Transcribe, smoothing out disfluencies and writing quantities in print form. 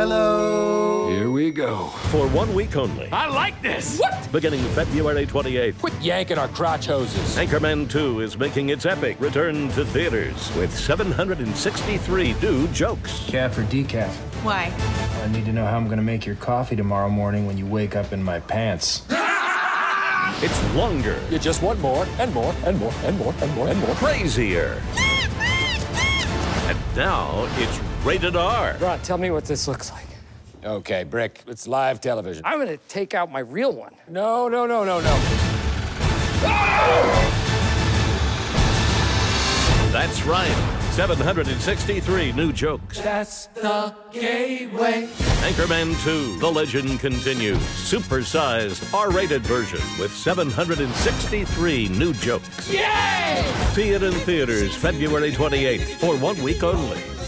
Hello. Here we go. For 1 week only. I like this. What? Beginning February 28th. Quit yanking our crotch hoses. Anchorman 2 is making its epic return to theaters with 763 new jokes. Calf or decaf? Why? I need to know how I'm going to make your coffee tomorrow morning when you wake up in my pants. It's longer. You just want more and more and more and more and more and more. Crazier. And now it's rated R. Rod, tell me what this looks like. Okay, Brick, it's live television. I'm gonna take out my real one. No. Oh! That's right. 763 new jokes. That's the gateway. Anchorman 2, The Legend Continues. Supersized, R-rated version with 763 new jokes. Yay! See it in theaters February 28th for 1 week only.